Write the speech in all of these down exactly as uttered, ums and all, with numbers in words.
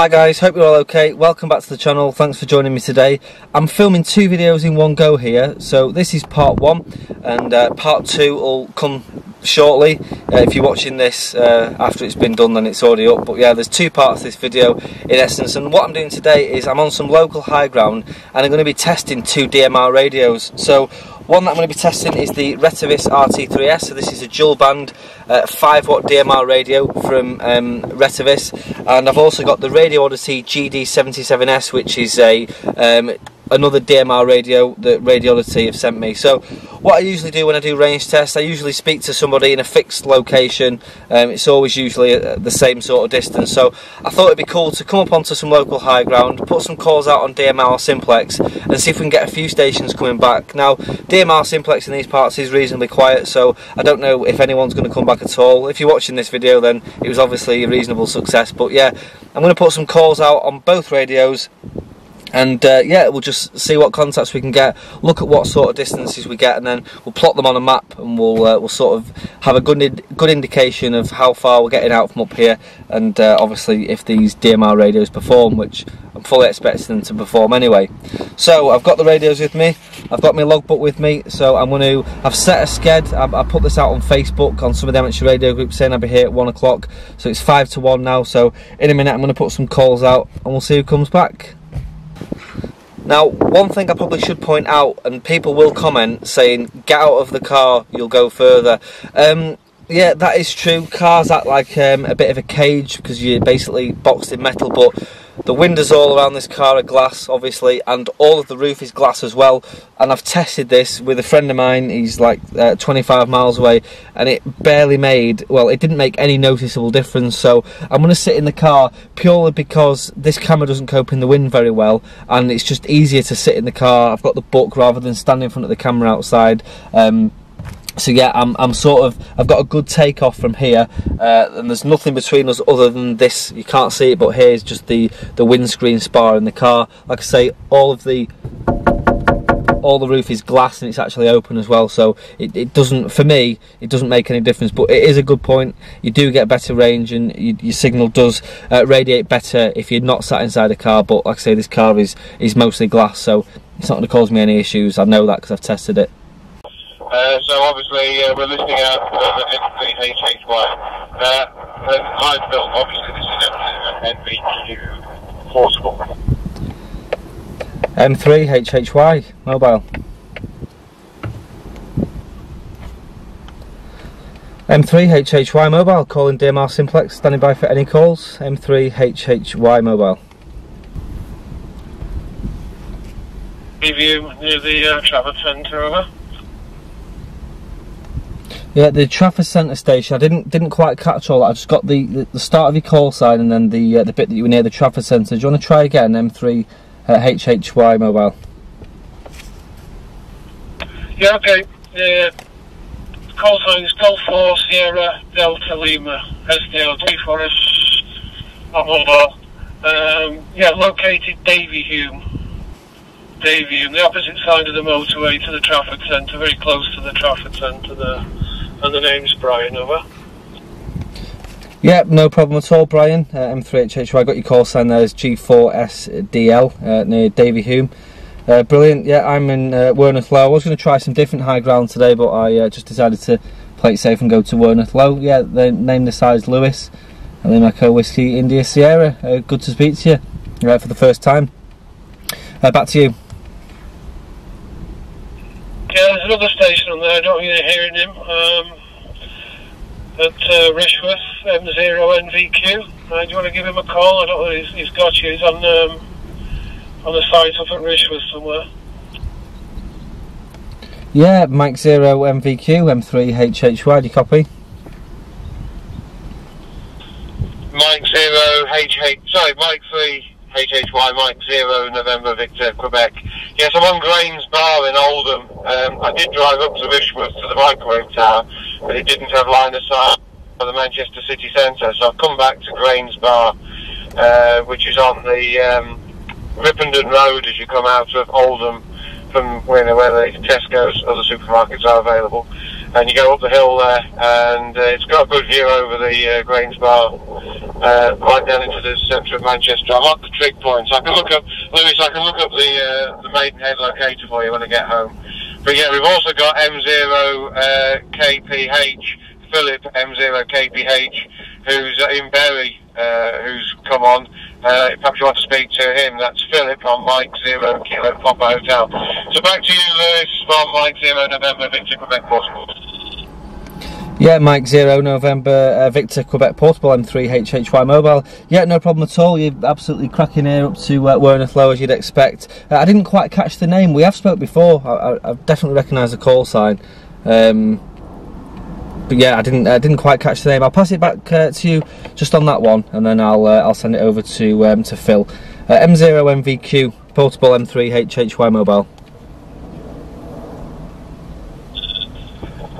Hi guys, hope you're all okay. Welcome back to the channel. Thanks for joining me today. I'm filming two videos in one go here, so this is part one, and uh, part two will come shortly. Uh, if you're watching this uh, after it's been done, then it's already up. But yeah, there's two parts to this video in essence, and what I'm doing today is I'm on some local high ground and I'm going to be testing two D M R radios. So one that I'm going to be testing is the Retevis R T three S, so this is a dual band uh, five watt D M R radio from um, Retevis, and I've also got the Radioddity G D seven seven S, which is a um, another D M R radio that Radioddity have sent me. So what I usually do when I do range tests, I usually speak to somebody in a fixed location. Um, it's always usually at the same sort of distance, so I thought it'd be cool to come up onto some local high ground, put some calls out on D M R Simplex and see if we can get a few stations coming back. Now, D M R Simplex in these parts is reasonably quiet, so I don't know if anyone's going to come back at all. If you're watching this video, then it was obviously a reasonable success. But yeah, I'm going to put some calls out on both radios, and uh, yeah, we'll just see what contacts we can get, look at what sort of distances we get, and then we'll plot them on a map, and we'll uh, we'll sort of have a good good indication of how far we're getting out from up here, and uh, obviously if these D M R radios perform, which I'm fully expecting them to perform anyway. So I've got the radios with me, I've got my logbook with me, so I'm going to, I've set a sked, I've, I put this out on Facebook, on some of the amateur radio groups, saying I'll be here at one o'clock, so it's five to one now, so in a minute I'm going to put some calls out and we'll see who comes back. Now, one thing I probably should point out, and people will comment saying, get out of the car, you'll go further. Um, yeah, that is true. Cars act like um, a bit of a cage because you're basically boxed in metal, but the windows all around this car are glass, obviously, and all of the roof is glass as well. And I've tested this with a friend of mine, he's like uh, twenty-five miles away, and it barely made, well, it didn't make any noticeable difference. So I'm going to sit in the car purely because this camera doesn't cope in the wind very well, and it's just easier to sit in the car. I've got the book rather than stand in front of the camera outside. Um, So yeah, I'm, I'm sort of, I've got a good takeoff from here, uh, and there's nothing between us other than this. You can't see it, but here's just the, the windscreen spar in the car. Like I say, all of the, all the roof is glass and it's actually open as well, so it, it doesn't, for me, it doesn't make any difference, but it is a good point. You do get better range, and you, your signal does uh, radiate better if you're not sat inside a car, but like I say, this car is, is mostly glass, so it's not going to cause me any issues. I know that because I've tested it. Uh, so obviously uh, we're listening out for the M three H H Y. Uh, and I've built, obviously this is an M V Q portable. M three H H Y mobile. M three H H Y mobile calling D M R Simplex, standing by for any calls. M three H H Y mobile. Review near the uh, Trafford Centre, over. Yeah, the Trafford Centre station. I didn't didn't quite catch all that. I just got the, the, the start of your call sign and then the uh, the bit that you were near the Trafford Centre. Do you want to try again? M three H H Y mobile. Yeah, okay. The uh, call sign is Golf Four Sierra Delta Lima S D L T for us. Blah blah blah. Um, yeah, located Davy Hulme. Davy Hulme, the opposite side of the motorway to the Trafford Centre. Very close to the Trafford Centre there. And the name's Brian, over. Yeah, no problem at all, Brian. Uh, M three H H Y, I got your call sign there, is G four S D L uh, near Davy Hulme. Uh, brilliant, yeah, I'm in uh, Werneth Low. I was going to try some different high ground today, but I uh, just decided to play it safe and go to Werneth Low. Yeah, they named the size Lewis, and then my co Whiskey India Sierra. Uh, good to speak to you, you're out for the first time. Uh, back to you. Yeah, there's another station on there, I don't really hearing him, um, at uh, Rishworth, M zero N V Q, uh, do you want to give him a call? I don't know, he's, he's got you, he's on, um, on the site up at Rishworth somewhere. Yeah, Mike zero M V Q, M three H H Y, do you copy? Mike zero H H, sorry, Mike three H H Y, Mike zero November Victor, Quebec. Yes, I'm on Grains Bar in Oldham. Um, I did drive up to Rishworth to the microwave tower, but it didn't have line of sight for the Manchester city centre, so I've come back to Grains Bar, uh, which is on the um, Rippenden Road as you come out of Oldham from where the Tesco's, other supermarkets are available. and you go up the hill there, and uh, it's got a good view over the uh, Grains Bar, uh, right down into the centre of Manchester. I like the trig points. I can look up, Lewis, I can look up the, uh, the Maidenhead locator for you when I get home. But yeah, we've also got M zero K P H, Philip M zero K P H, who's in Bury, uh, who's come on. Uh, perhaps you want to speak to him. That's Philip on Mike Zero Kilo Papa Hotel. So back to you, Lewis, from Mike Zero November Victor Quebec Portable. Yeah, Mike Zero November uh, Victor Quebec Portable M three H H Y Mobile. Yeah, no problem at all. You're absolutely cracking here up to uh, Werneth Low as you'd expect. Uh, I didn't quite catch the name. We have spoke before. I, I, I definitely recognise the call sign. Um, But yeah, I didn't, uh, didn't quite catch the name. I'll pass it back uh, to you just on that one, and then I'll, uh, I'll send it over to um, to Phil. Uh, M zero M V Q portable M three H H Y mobile.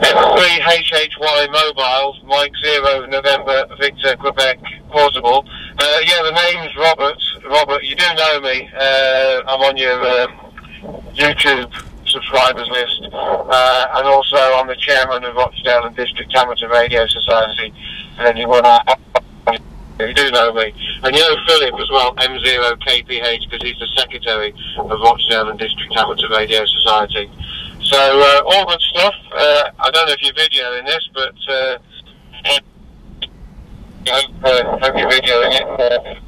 M three H H Y mobile, Mike Zero November Victor Quebec portable. Uh, yeah, the name's Robert. Robert, you do know me. Uh, I'm on your uh, YouTube subscribers list, uh, and also I'm the chairman of Rochdale and District Amateur Radio Society, and anyone I, you do know me, and you know Philip as well, M zero K P H, because he's the secretary of Rochdale and District Amateur Radio Society. So uh, all good stuff. uh, I don't know if you're videoing this, but uh, I hope, uh, hope you're videoing it.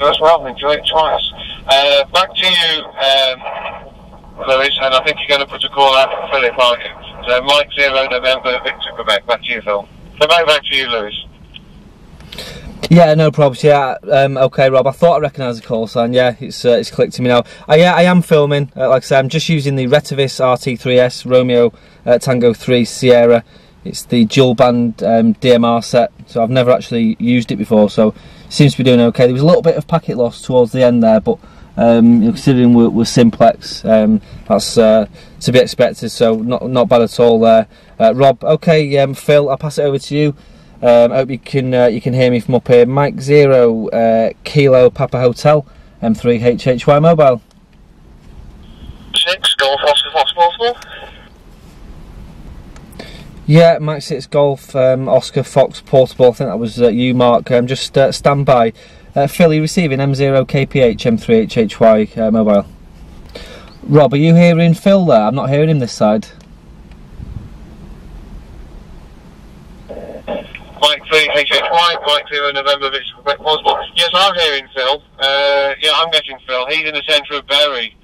First well, enjoy it twice. Uh, back to you, um, Lewis, and I think you're going to put a call out for Philip, aren't you? So Mike Zero November Victor Quebec, back to you, Phil. So back, back to you, Lewis. Yeah, no probs. Yeah, um, okay, Rob. I thought I recognised the call sign. Yeah, it's uh, it's clicked to me now. Uh, yeah, I am filming. Uh, like I said, I'm just using the Retevis R T three S Romeo uh, Tango Three Sierra. It's the dual band um, D M R set, so I've never actually used it before. So it seems to be doing okay. There was a little bit of packet loss towards the end there, but. Um, considering we're, we're simplex, um, that's uh, to be expected, so not not bad at all there. Uh, Rob, okay, um, Phil, I'll pass it over to you. I um, hope you can uh, you can hear me from up here. Mike Zero uh, Kilo Papa Hotel M three H H Y Mobile. Six Golf Oscar Foxball. Yeah, Mike Six Golf um, Oscar Fox Portable. I think that was uh, you, Mark. Um, just uh, stand by. Uh, Philly receiving M zero K P H M three H H Y uh, mobile. Rob, are you hearing Phil there? I'm not hearing him this side. Mike three H H Y, Mike zero November Victor Possible. Yes, I'm hearing Phil. Uh, yeah, I'm getting Phil. He's in the centre of Bury.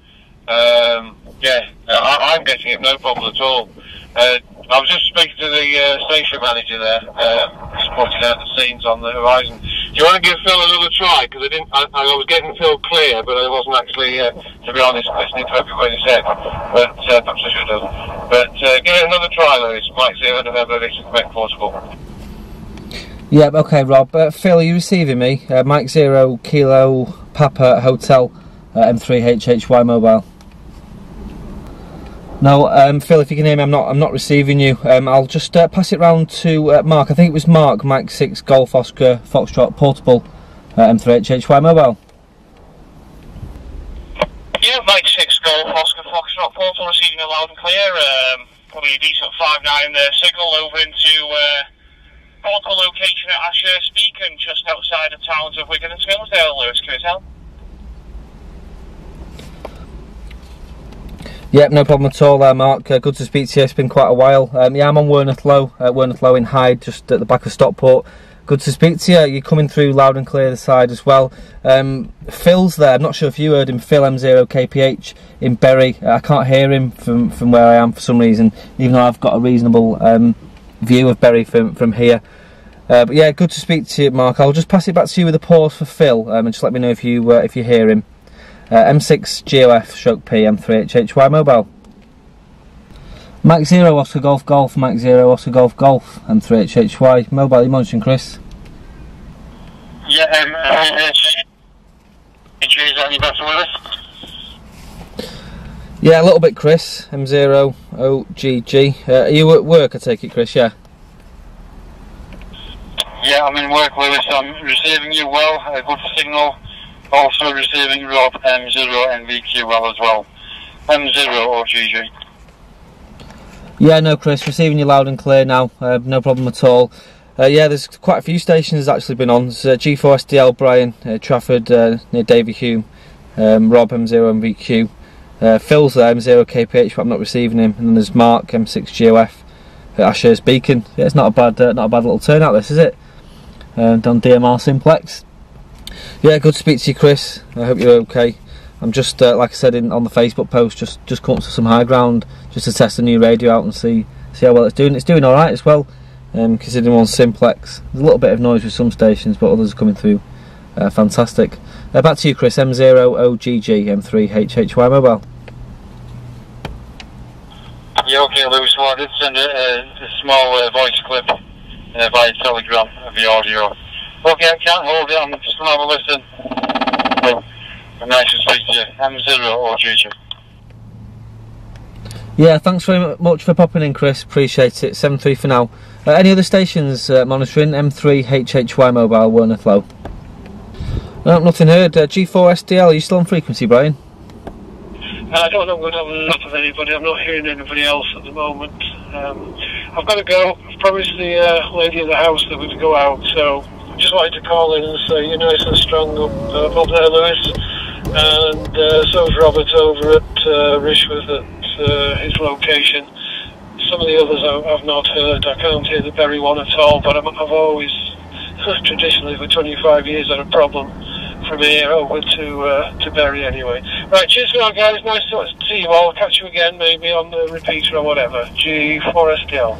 Um, yeah, I I'm getting him, no problem at all. Uh, I was just speaking to the uh, station manager there, um, just pointing out the scenes on the horizon. Do you want to give Phil another try? Because I didn't, I, I was getting Phil clear, but I wasn't actually, uh, to be honest, listening to everything he said. But uh, perhaps I should have. But uh, give it another try, Lewis. Mike Zero November Victor Quebec Portable. Yeah, okay, Rob. Uh, Phil, are you receiving me? Uh, Mike Zero Kilo Papa Hotel uh, M three H H Y Mobile. No, um, Phil, if you can hear me, I'm not. I'm not receiving you. Um, I'll just uh, pass it round to uh, Mark. I think it was Mark, Mike Six Golf Oscar Foxtrot Portable, uh, M three H H Y Mobile. Yeah, Mike Six Golf Oscar Foxtrot Portable, receiving it loud and clear. Um, probably a decent five nine there. Signal over into uh, portable location at Ashurst Beacon, just outside the towns of Wigan and Smilsdale. Lewis, can you tell? Yep, no problem at all there, Mark. Uh, good to speak to you. It's been quite a while. Um, yeah, I'm on Werneth Low, uh, Werneth Low in Hyde, just at the back of Stockport. Good to speak to you. You're coming through loud and clear the side as well. Um, Phil's there. I'm not sure if you heard him. Phil M zero K P H in Bury. Uh, I can't hear him from, from where I am for some reason, even though I've got a reasonable um, view of Bury from, from here. Uh, but yeah, good to speak to you, Mark. I'll just pass it back to you with a pause for Phil, um, and just let me know if you uh, if you hear him. Uh, M six G O F Stroke P M three H H Y Mobile. Mike Zero Oscar Golf Golf Mike Zero Oscar Golf Golf M three H H Y Mobile. You mentioned Chris. Yeah, um, uh, is that any better with us? Yeah, a little bit, Chris. M zero O G G. Uh, are you at work? I take it, Chris. Yeah. Yeah, I'm in work, Lewis. I'm receiving you well. A good signal. Also receiving Rob M zero N V Q well as well. M zero O G G. Yeah, no, Chris, receiving you loud and clear now, uh, no problem at all. Uh, yeah, there's quite a few stations that's actually been on. There's uh, G four S D L, Brian, uh, Trafford, uh, near Davy Hulme, um, Rob, M zero M V Q, uh, Phil's there, M zero K P H, but I'm not receiving him. And then there's Mark, M six G O F, uh, Ashurst Beacon. Yeah, it's not a bad uh, not a bad little turnout, this, is it? Uh, done D M R Simplex. Yeah, good to speak to you, Chris. I hope you're okay. I'm just, uh, like I said in, on the Facebook post, just just come up to some high ground just to test the new radio out and see see how well it's doing. It's doing all right as well, um, considering one's simplex. There's a little bit of noise with some stations, but others are coming through uh, fantastic. Uh, back to you, Chris. M zero O G G, M three H H Y Mobile. Yeah, okay, Lewis. Well, I did send a, a small uh, voice clip uh, via Telegram of the audio. Okay, I can't hold it. I'm just going to have a listen. Well, nice to speak to you. M zero O G G. Yeah, thanks very much for popping in, Chris. Appreciate it. seven three for now. Uh, any other stations uh, monitoring? M three H H Y Mobile, Werneth Low. No, nothing heard. Uh, G four S D L, are you still on frequency, Brian? I don't know. I'm not with anybody. I'm not hearing anybody else at the moment. Um, I've got to go. I've promised the uh, lady of the house that we'd go out, so I just wanted to call in and say you're nice and strong up, uh, up there, Lewis. And uh, so's Robert over at uh, Rishworth at uh, his location. Some of the others I've not heard. I can't hear the Berry one at all, but I'm, I've always, traditionally for twenty-five years, had a problem from here over to uh, to Berry anyway. Right, cheers for now, guys. Nice to see you all. I'll catch you again maybe on the repeater or whatever. G four S D L.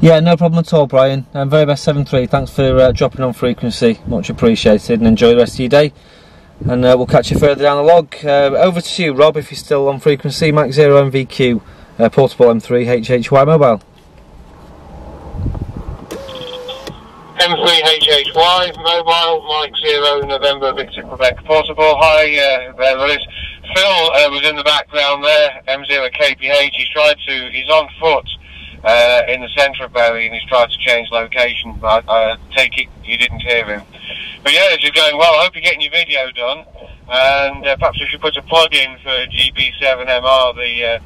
Yeah, no problem at all, Brian. Um, very best seven three. Thanks for uh, dropping on frequency. Much appreciated, and enjoy the rest of your day. And uh, we'll catch you further down the log. Uh, over to you, Rob, if you're still on frequency. Mike zero M V Q, uh, portable M three H H Y Mobile. M three H H Y Mobile, Mike zero, November, Victor, Quebec, portable. Hi, uh, there it is. Phil uh, was in the background there, M zero K P H. He's tried to, he's on foot. Uh, in the centre of Berry, and he's tried to change location, but I uh, take it you didn't hear him. But yeah, you're going well. I hope you're getting your video done, and uh, perhaps we should put a plug in for G B seven M R, the uh,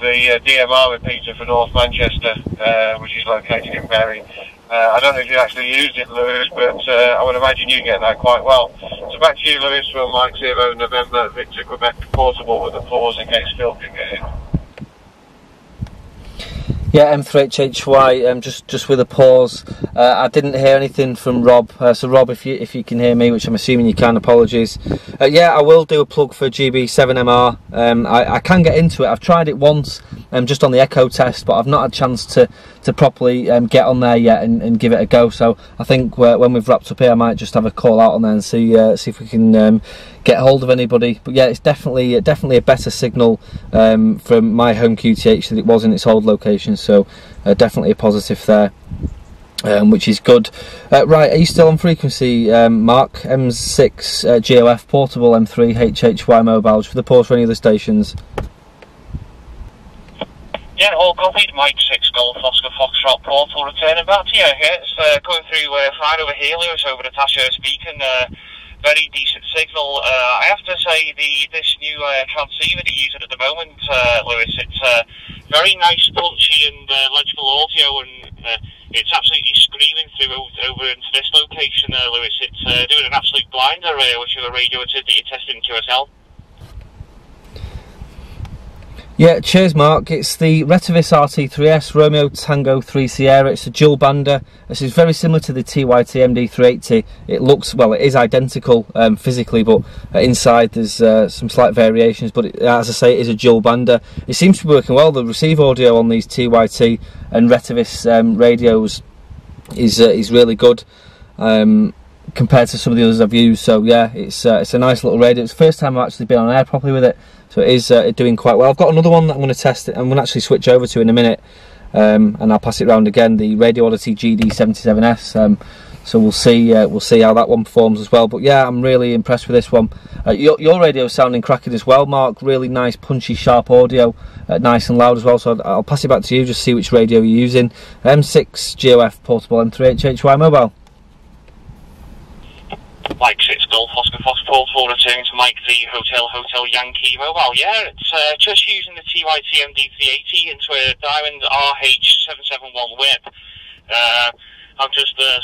the uh, D M R repeater for North Manchester, uh, which is located in Berry. Uh, I don't know if you actually used it, Lewis, but uh, I would imagine you get that quite well. So back to you, Lewis, from Mike zero November, Victor, Quebec, portable with a pause in case Phil can get in. Yeah, M three H H Y, um, just just with a pause. Uh, I didn't hear anything from Rob, uh, so Rob, if you if you can hear me, which I'm assuming you can, apologies. Uh, yeah, I will do a plug for G B seven M R. Um, I, I can get into it. I've tried it once, um, just on the echo test, but I've not had a chance to to properly um, get on there yet and, and give it a go. So I think uh, when we've wrapped up here, I might just have a call out on there and see uh, see if we can um, get hold of anybody. But yeah, it's definitely definitely a better signal um, from my home Q T H than it was in its old location. So uh, definitely a positive there, um, which is good. Uh, right, are you still on frequency, um, Mark? M six G O F portable, M three H H Y mobile. Just for the pause for any of the stations. Yeah, all copied. Mike six Golf Oscar Foxtrot portal returning back to you. Yeah, it's uh, going through uh, fine over here, Lewis, over at Ashurst Beacon. Uh, very decent signal. Uh, I have to say, the this new uh, transceiver they're using at the moment, uh, Lewis, it's uh, very nice, punchy and uh, legible audio, and uh, it's absolutely screaming through over into this location, uh, Lewis. It's uh, doing an absolute blinder, uh, which of a radio it is that you're testing Q S L. Yeah, cheers, Mark. It's the Retevis R T three S, Romeo Tango three Sierra. It's a dual bander. This is very similar to the T Y T M D three eighty. It looks, well, it is identical um, physically, but uh, inside there's uh, some slight variations. But it, as I say, it is a dual bander. It seems to be working well. The receive audio on these T Y T and Retevis um, radios is uh, is really good um, compared to some of the others I've used. So yeah, it's uh, it's a nice little radio. It's the first time I've actually been on air properly with it. So it is uh, doing quite well. I've got another one that I'm going to test it. I'm going to actually switch over to in a minute, um, and I'll pass it round again. The Radioddity G D seven seven S. Um, so we'll see. Uh, we'll see how that one performs as well. But yeah, I'm really impressed with this one. Uh, your, your radio is sounding cracking as well, Mark. Really nice, punchy, sharp audio, uh, nice and loud as well. So I'll, I'll pass it back to you. Just see which radio you're using. M six G O F portable, M three H H Y mobile. Mike six Golf Oscar Foxport for returning to Mike the Hotel Hotel Yankee Mobile. Yeah, it's uh, just using the T Y T M D three eighty into a Diamond R H seven seven one Web. Uh, I'm just uh,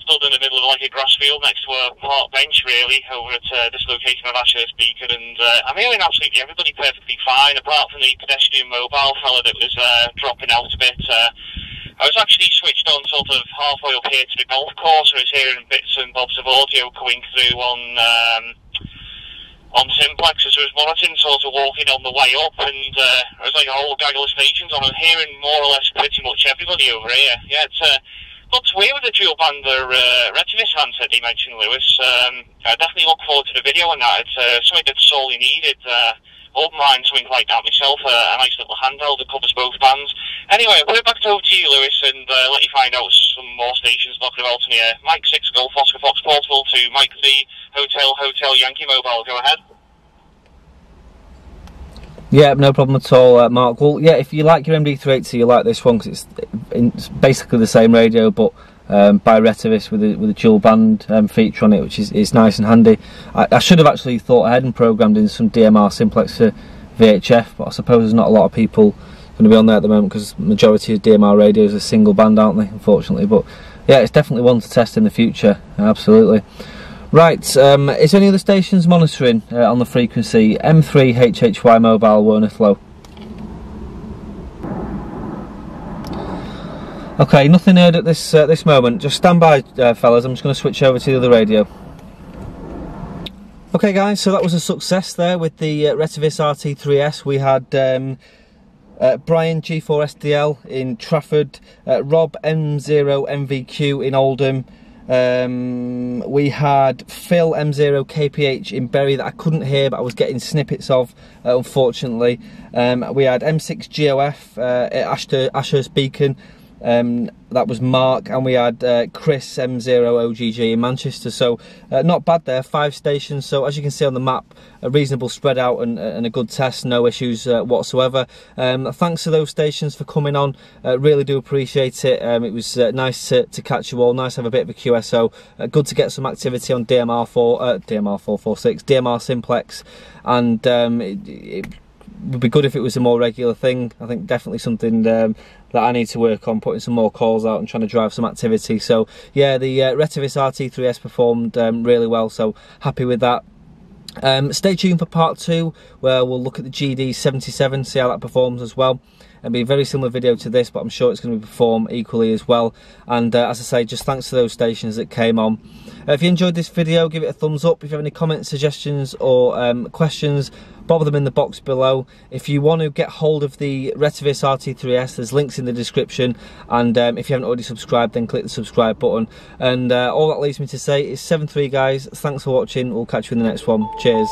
stood in the middle of like a grass field next to a park bench, really, over at uh, this location of Ashurst Beacon, and uh, I'm hearing absolutely everybody perfectly fine, apart from the pedestrian mobile fella that was uh, dropping out a bit. Uh, I was actually switched on sort of halfway up here to the golf course, and I was hearing bits and bobs of audio coming through on um, on Simplex as I was monitoring, sort of walking on the way up, and uh, I was like a whole gaggle of stations on, and hearing more or less pretty much everybody over here. Yeah, it's uh, looks weird with the dual bander uh, Retevis handset they mentioned, Lewis. Um, I definitely look forward to the video on that. It's uh, something that's sorely needed. Uh, wouldn't mind something like that myself, uh, a nice little handheld that covers both bands. Anyway, I'll put it back over to you, Lewis, and uh, let you find out some more stations knocking about in here. Mike six Golf Oscar Fox Portable to Mike the Hotel Hotel Yankee Mobile. Go ahead. Yeah, no problem at all, uh, Mark. Well, yeah, if you like your M D three eighty, you like this one, because it's, it's basically the same radio, but um, by Retevis with a, with a dual band um, feature on it, which is, is nice and handy. I, I should have actually thought ahead and programmed in some D M R simplex for V H F, but I suppose there's not a lot of people going to be on there at the moment, because the majority of D M R radios are single band, aren't they, unfortunately. But yeah, it's definitely one to test in the future, absolutely. Right, um, is any of the stations monitoring uh, on the frequency? M three H H Y Mobile, Werneth Low. Okay, nothing heard at this uh, this moment. Just stand by, uh, fellas. I'm just going to switch over to the other radio. Okay, guys, so that was a success there with the uh, Retevis R T three S. We had Um, Uh, Brian G four S D L in Trafford, uh, Rob M zero M V Q in Oldham, um, we had Phil M zero K P H in Bury that I couldn't hear but I was getting snippets of, uh, unfortunately. Um, we had M six G O F uh, at Ashter, Ashurst Beacon, um, that was Mark, and we had uh, Chris M zero O G G in Manchester. So uh, not bad there, five stations. So as you can see on the map, a reasonable spread out and, and a good test, no issues uh, whatsoever. Um, thanks to those stations for coming on, uh, really do appreciate it. Um, it was uh, nice to, to catch you all, nice to have a bit of a Q S O, uh, good to get some activity on D M R four, uh, D M R four forty-six, D M R Simplex, and um, it, it would be good if it was a more regular thing. I think definitely something um, that I need to work on, putting some more calls out and trying to drive some activity. So yeah, the uh, Retevis R T three S performed um, really well, so happy with that. Um, stay tuned for part two, where we'll look at the G D seventy-seven, see how that performs as well. It'll be a very similar video to this, but I'm sure it's going to perform equally as well. And uh, as I say, just thanks to those stations that came on. Uh, if you enjoyed this video, give it a thumbs up. If you have any comments, suggestions or um, questions, bother them in the box below. If you want to get hold of the Retevis R T three S, there's links in the description, and um, if you haven't already subscribed, then click the subscribe button. And uh, all that leaves me to say is seven three, guys. Thanks for watching. We'll catch you in the next one. Cheers.